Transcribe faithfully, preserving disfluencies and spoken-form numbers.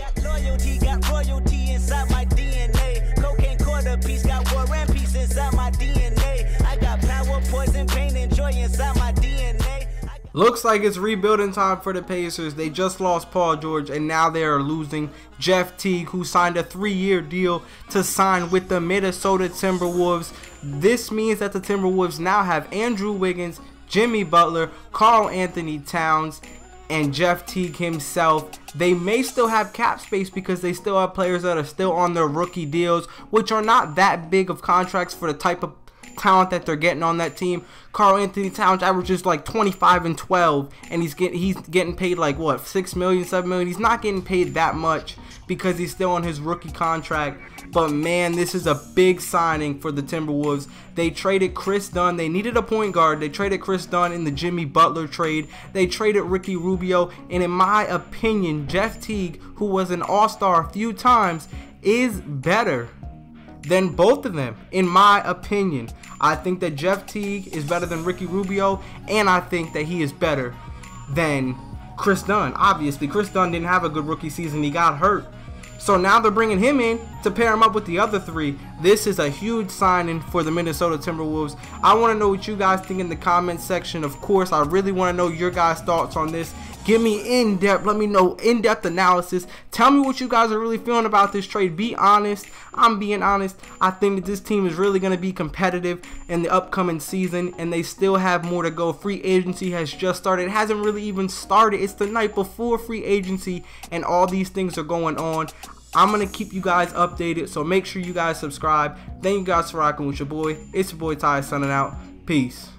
Got loyalty, got royalty inside my D N A. Cocaine quarter piece, got war and peace inside my D N A. I got power, poison, pain, and joy inside my D N A. Looks like it's rebuilding time for the Pacers. They just lost Paul George, and now they are losing Jeff Teague, who signed a three-year deal to sign with the Minnesota Timberwolves. This means that the Timberwolves now have Andrew Wiggins, Jimmy Butler, Karl-Anthony Towns, and Jeff Teague himself. They may still have cap space because they still have players that are still on their rookie deals, which are not that big of contracts for the type of talent that they're getting on that team. Karl-Anthony Towns averages like twenty-five and twelve, and he's getting he's getting paid like what, six million, seven million. He's not getting paid that much because he's still on his rookie contract. But man, this is a big signing for the Timberwolves. They traded Kris Dunn. They needed a point guard. They traded Kris Dunn in the Jimmy Butler trade. They traded Ricky Rubio, and in my opinion, Jeff Teague, who was an all-star a few times, is better than both of them, in my opinion. I think that Jeff Teague is better than Ricky Rubio, and I think that he is better than Kris Dunn. Obviously, Kris Dunn didn't have a good rookie season. He got hurt. So now they're bringing him in to pair him up with the other three. This is a huge signing for the Minnesota Timberwolves. I want to know what you guys think in the comment section. Of course, I really want to know your guys' thoughts on this. Give me in-depth. Let me know in-depth analysis. Tell me what you guys are really feeling about this trade. Be honest. I'm being honest. I think that this team is really going to be competitive in the upcoming season, and they still have more to go. Free agency has just started. It hasn't really even started. It's the night before free agency, and all these things are going on. I'm going to keep you guys updated, so make sure you guys subscribe. Thank you guys for rocking with your boy. It's your boy Ty signing out. Peace.